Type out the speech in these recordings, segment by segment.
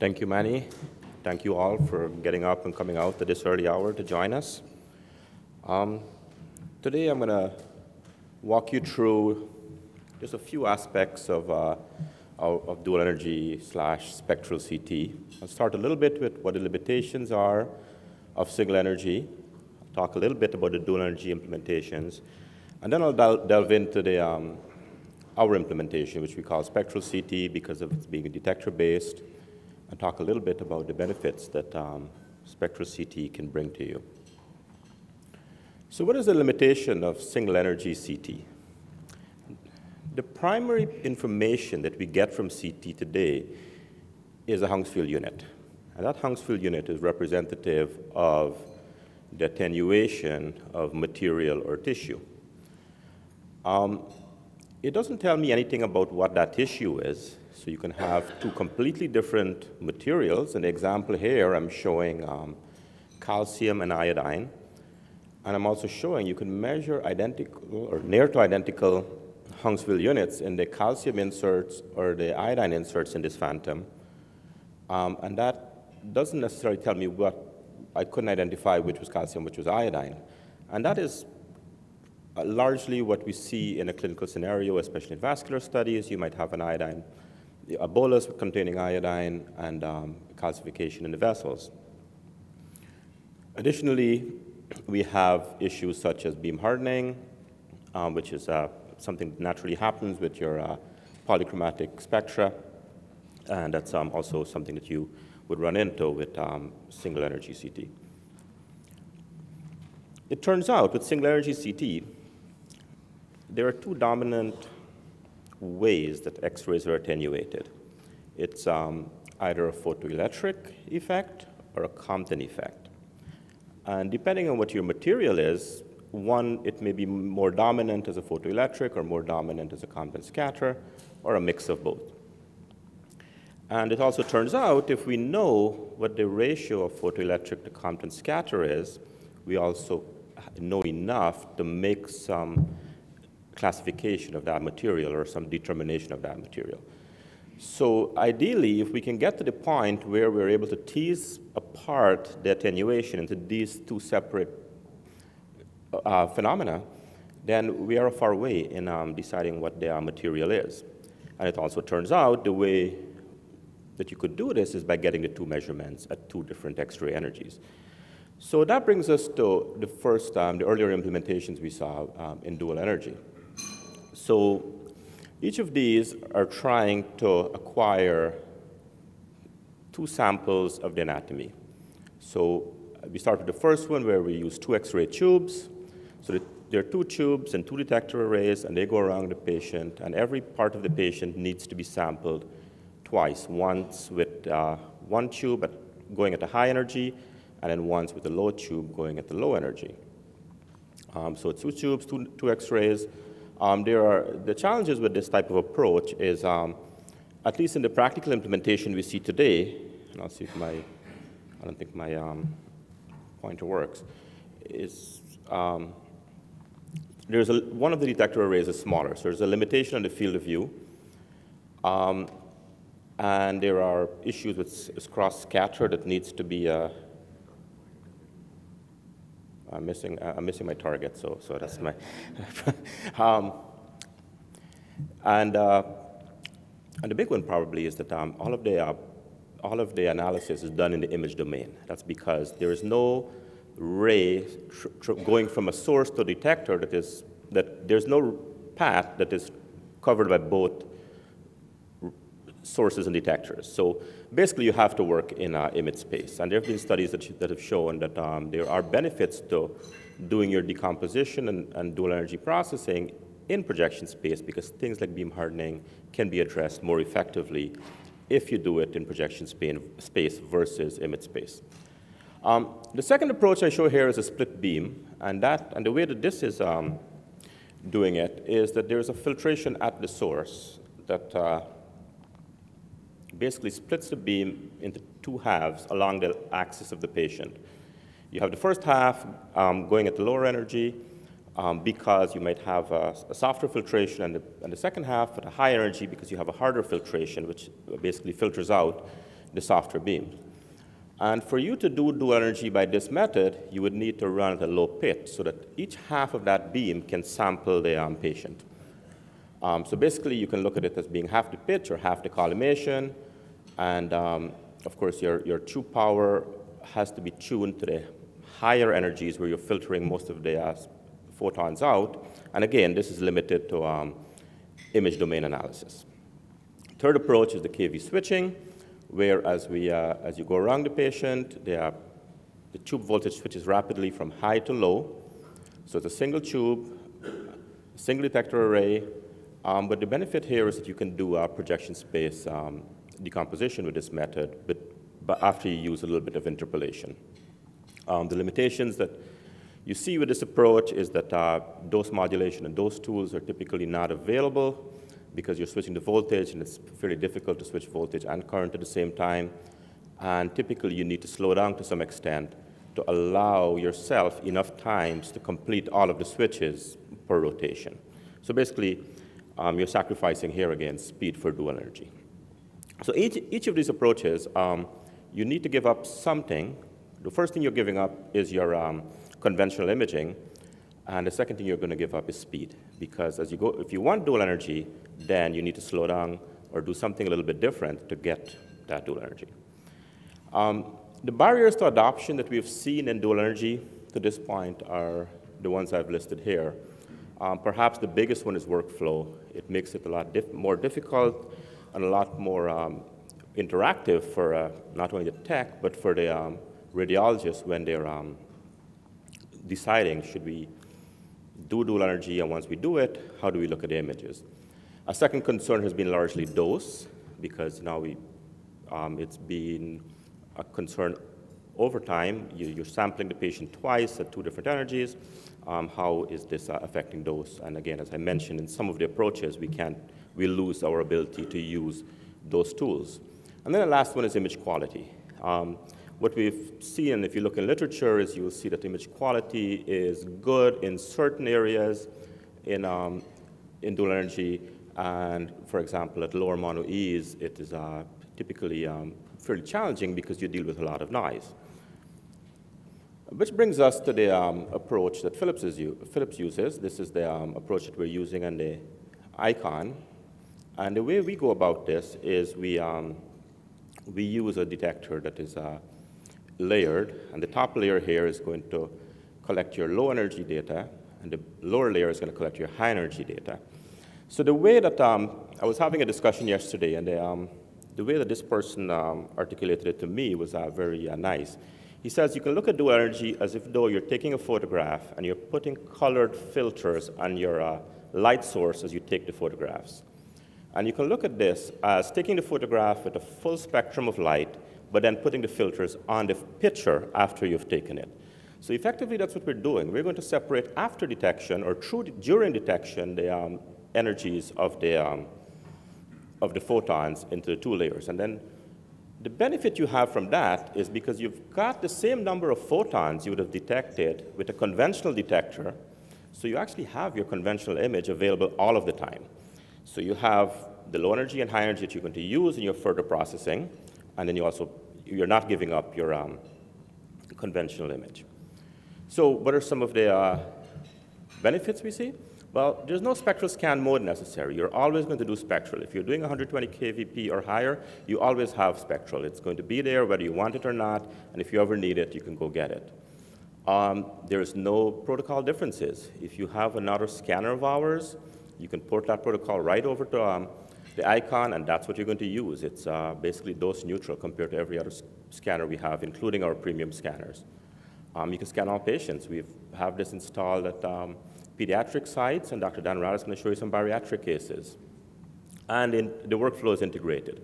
Thank you, Manny. Thank you all for getting up and coming out at this early hour to join us. Today I'm going to walk you through just a few aspects of dual energy / spectral CT. I'll start a little bit with what the limitations are of single energy. I'll talk a little bit about the dual energy implementations. And then I'll delve into the, our implementation, which we call spectral CT because of its being detector-based, and talk a little bit about the benefits that spectral CT can bring to you. So what is the limitation of single energy CT? The primary information that we get from CT today is a Hounsfield unit. And that Hounsfield unit is representative of the attenuation of material or tissue. It doesn't tell me anything about what that tissue is. So you can have two completely different materials. An example here, I'm showing calcium and iodine. And I'm also showing you can measure identical or near to identical Hounsfield units in the calcium inserts or the iodine inserts in this phantom. And that doesn't necessarily tell me what, I couldn't identify which was calcium, which was iodine. And that is largely what we see in a clinical scenario, especially in vascular studies. You might have an iodine, a bolus containing iodine and calcification in the vessels. Additionally, we have issues such as beam hardening, which is something that naturally happens with your polychromatic spectra, and that's also something that you would run into with single energy CT. It turns out with single energy CT, there are two dominant ways that X-rays are attenuated. It's either a photoelectric effect or a Compton effect. And depending on what your material is, one, it may be more dominant as a photoelectric or more dominant as a Compton scatter or a mix of both. And it also turns out if we know what the ratio of photoelectric to Compton scatter is, we also know enough to make some classification of that material or some determination of that material. So ideally, if we can get to the point where we're able to tease apart the attenuation into these two separate phenomena, then we are far away in deciding what their material is. And it also turns out the way that you could do this is by getting the two measurements at two different X-ray energies. So that brings us to the first, the earlier implementations we saw in dual energy. So each of these are trying to acquire two samples of the anatomy. So we start with the first one where we use two X-ray tubes. So there are two tubes and two detector arrays, and they go around the patient, and every part of the patient needs to be sampled twice, once with one tube going at a high energy, and then once with the low tube going at the low energy. So it's two tubes, two X-rays. The challenges with this type of approach is, at least in the practical implementation we see today, and I'll see if I don't think my pointer works, is one of the detector arrays is smaller, so there's a limitation on the field of view. And there are issues with cross-scatter that needs to be I'm missing my target, so that's my. And the big one probably is that all of the analysis is done in the image domain. That's because there is no ray going from a source to a detector there's no path that is covered by both sources and detectors. So basically, you have to work in image space. And there have been studies that have shown that there are benefits to doing your decomposition and dual energy processing in projection space, because things like beam hardening can be addressed more effectively if you do it in projection space versus image space. The second approach I show here is a split beam. And the way that this is doing it is that there is a filtration at the source that basically splits the beam into two halves along the axis of the patient. You have the first half going at the lower energy because you might have a softer filtration, and the second half at a high energy because you have a harder filtration, which basically filters out the softer beams. And for you to do dual energy by this method, you would need to run at a low pit so that each half of that beam can sample the patient. So basically, you can look at it as being half the pitch or half the collimation. And of course, your true power has to be tuned to the higher energies where you're filtering most of the photons out. And again, this is limited to image domain analysis. Third approach is the keV switching, where as you go around the patient, the tube voltage switches rapidly from high to low. So it's a single tube, a single detector array. But the benefit here is that you can do projection space decomposition with this method, but after you use a little bit of interpolation. The limitations that you see with this approach is that dose modulation and dose tools are typically not available because you're switching the voltage, and it's fairly difficult to switch voltage and current at the same time. And typically, you need to slow down to some extent to allow yourself enough times to complete all of the switches per rotation. So basically, you're sacrificing here again speed for dual energy. So each of these approaches, you need to give up something. The first thing you're giving up is your conventional imaging, and the second thing you're going to give up is speed, because as you go, if you want dual energy, then you need to slow down or do something a little bit different to get that dual energy. The barriers to adoption that we've seen in dual energy to this point are the ones I've listed here. Perhaps the biggest one is workflow. It makes it a lot more difficult and a lot more interactive for not only the tech, but for the radiologists when they're deciding, should we do dual energy, and once we do it, how do we look at the images? A second concern has been largely dose, because now it's been a concern over time. You're sampling the patient twice at two different energies. How is this affecting dose? And again, as I mentioned, in some of the approaches, we lose our ability to use those tools. And then the last one is image quality. What we've seen, if you look in literature, is you'll see that image quality is good in certain areas in dual energy. And for example, at lower mono E's, it is typically fairly challenging because you deal with a lot of noise. Which brings us to the approach that Philips uses. This is the approach that we're using in the IQon. And the way we go about this is we use a detector that is layered. And the top layer here is going to collect your low energy data, and the lower layer is going to collect your high energy data. So the way that I was having a discussion yesterday, and the way that this person articulated it to me was very nice. He says you can look at dual energy as if though you're taking a photograph and you're putting colored filters on your light source as you take the photographs. And you can look at this as taking the photograph with a full spectrum of light, but then putting the filters on the picture after you've taken it. So effectively, that's what we're doing. We're going to separate after detection or during detection the energies of the photons into the two layers. And then the benefit you have from that is because you've got the same number of photons you would have detected with a conventional detector, so you actually have your conventional image available all of the time. So you have the low energy and high energy that you're going to use in your further processing, and then you're not giving up your conventional image. So what are some of the benefits we see? Well, there's no spectral scan mode necessary. You're always going to do spectral. If you're doing 120 kVp or higher, you always have spectral. It's going to be there whether you want it or not, and if you ever need it, you can go get it. There's no protocol differences. If you have another scanner of ours, you can port that protocol right over to the IQon, and that's what you're going to use. It's basically dose neutral compared to every other scanner we have, including our premium scanners. You can scan all patients. We have this installed at pediatric sites, and Dr. Danrad is going to show you some bariatric cases. And the workflow is integrated.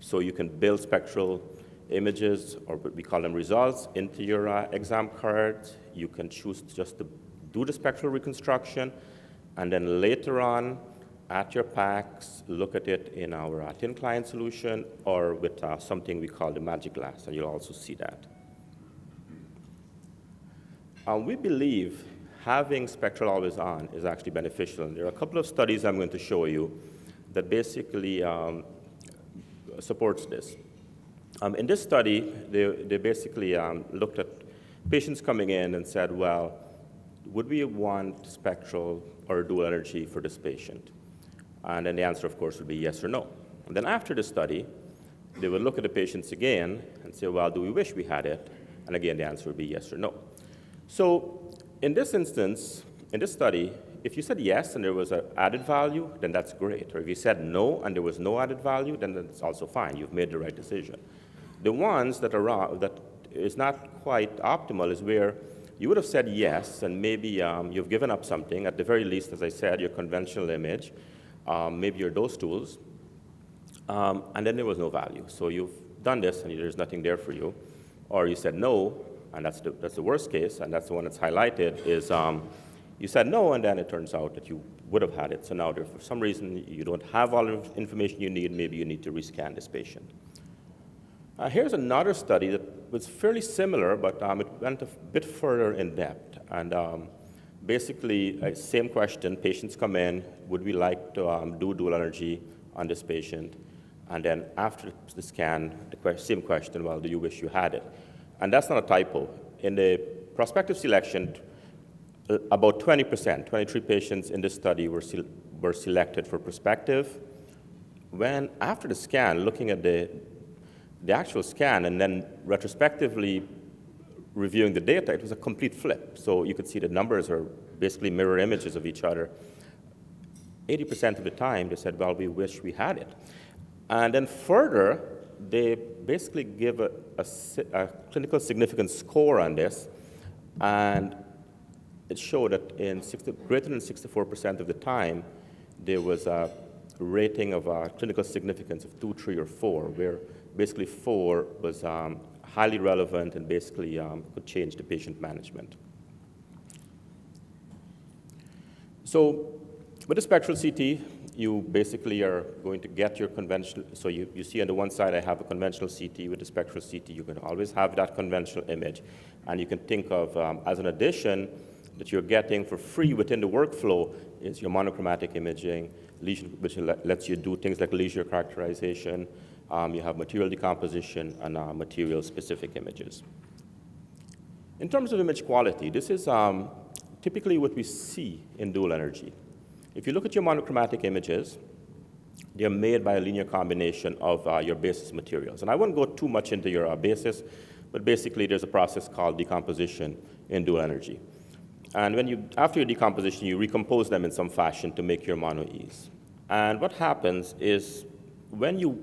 So you can build spectral images, or we call them results, into your exam cards. You can choose just to do the spectral reconstruction, and then later on, at your PACS, look at it in our thin client solution or with something we call the magic glass, and you'll also see that. We believe having spectral always on is actually beneficial. And there are a couple of studies I'm going to show you that basically supports this. In this study, they basically looked at patients coming in and said, well, would we want spectral or dual energy for this patient? And then the answer, of course, would be yes or no. And then after the study, they would look at the patients again and say, well, do we wish we had it? And again, the answer would be yes or no. So in this instance, in this study, if you said yes and there was an added value, then that's great. Or if you said no and there was no added value, then that's also fine. You've made the right decision. The ones that are that is not quite optimal is where you would have said yes, and maybe you've given up something. At the very least, as I said, your conventional image, maybe your dose tools, and then there was no value. So you've done this, and there's nothing there for you. Or you said no, and that's the worst case, and that's the one that's highlighted, is you said no, and then it turns out that you would have had it. So now, for some reason, you don't have all the information you need. Maybe you need to rescan this patient. Here's another study that was fairly similar, but it went a bit further in depth. And basically, same question. Patients come in. Would we like to do dual energy on this patient? And then after the scan, the same question, well, do you wish you had it? And that's not a typo. In the prospective selection, about 20%, 23 patients in this study were selected for prospective. When, after the scan, looking at the actual scan and then retrospectively reviewing the data, it was a complete flip. So you could see the numbers are basically mirror images of each other. 80% of the time, they said, well, we wish we had it. And then further, they basically give a clinical significance score on this. And it showed that in greater than 64% of the time, there was a rating of a clinical significance of 2, 3, or 4, where basically 4 was highly relevant and basically could change the patient management. So with the spectral CT, you basically are going to get your conventional. So you see on the one side, I have a conventional CT. With the spectral CT, you can always have that conventional image. And you can think of as an addition that you're getting for free within the workflow is your monochromatic imaging, lesion, which lets you do things like leisure characterization. You have material decomposition and material-specific images. In terms of image quality, this is typically what we see in dual energy. If you look at your monochromatic images, they're made by a linear combination of your basis materials. And I won't go too much into your basis, but basically there's a process called decomposition in dual energy. And when you, after your decomposition, you recompose them in some fashion to make your monoes. And what happens is when you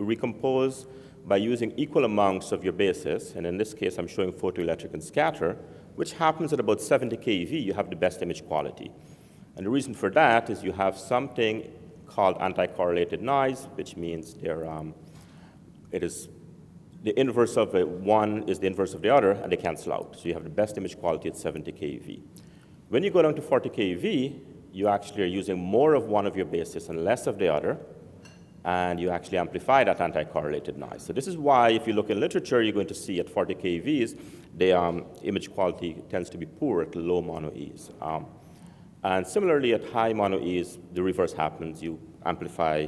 recompose by using equal amounts of your basis, and in this case, I'm showing photoelectric and scatter, which happens at about 70 keV, you have the best image quality. And the reason for that is you have something called anti-correlated noise, which means it is the inverse of one is the inverse of the other, and they cancel out. So you have the best image quality at 70 keV. When you go down to 40 keV, you actually are using more of one of your basis and less of the other, and you actually amplify that anti-correlated noise. So this is why, if you look in literature, you're going to see at 40 keVs, the image quality tends to be poor at low monoes. And similarly, at high monoes, the reverse happens. You amplify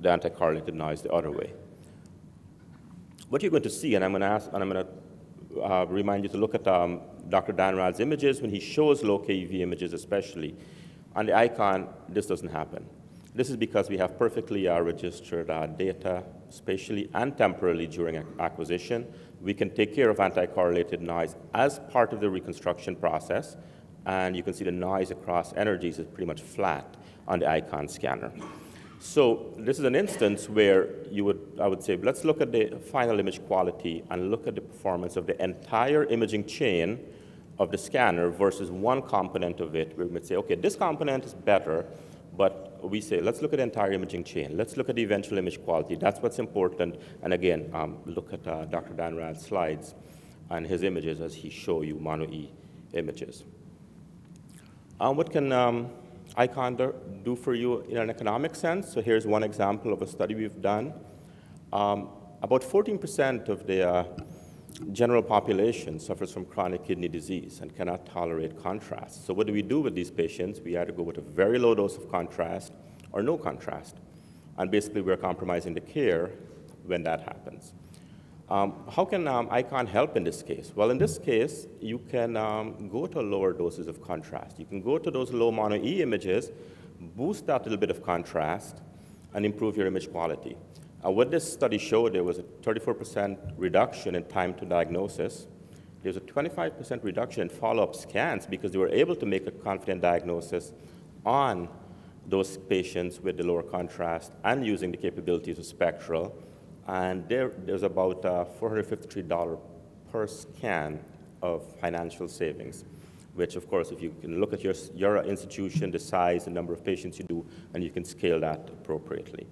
the anti-correlated noise the other way. What you're going to see, and I'm going to ask, and I'm going to remind you to look at Dr. Danrad's images when he shows low keV images, especially on the IQon, this doesn't happen. This is because we have perfectly registered data spatially and temporally during acquisition. We can take care of anti-correlated noise as part of the reconstruction process. And you can see the noise across energies is pretty much flat on the IQon scanner. So this is an instance where you would, I would say, let's look at the final image quality and look at the performance of the entire imaging chain of the scanner versus one component of it. We would say, OK, this component is better. But we say, let's look at the entire imaging chain. Let's look at the eventual image quality. That's what's important. And again, look at Dr. Danrad's slides and his images as he shows you mono-E images. What can IQon do for you in an economic sense? So here's one example of a study we've done. About 14% of the general population suffers from chronic kidney disease and cannot tolerate contrast. So what do we do with these patients? We either go with a very low dose of contrast or no contrast. And basically, we're compromising the care when that happens. How can IQon help in this case? Well, in this case, you can go to lower doses of contrast. You can go to those low mono E images, boost that little bit of contrast, and improve your image quality. What this study showed, there was a 34% reduction in time to diagnosis. There's a 25% reduction in follow-up scans because they were able to make a confident diagnosis on those patients with the lower contrast and using the capabilities of spectral. And there's about $453 per scan of financial savings, which, of course, if you can look at your institution, the size, the number of patients you do, and you can scale that appropriately.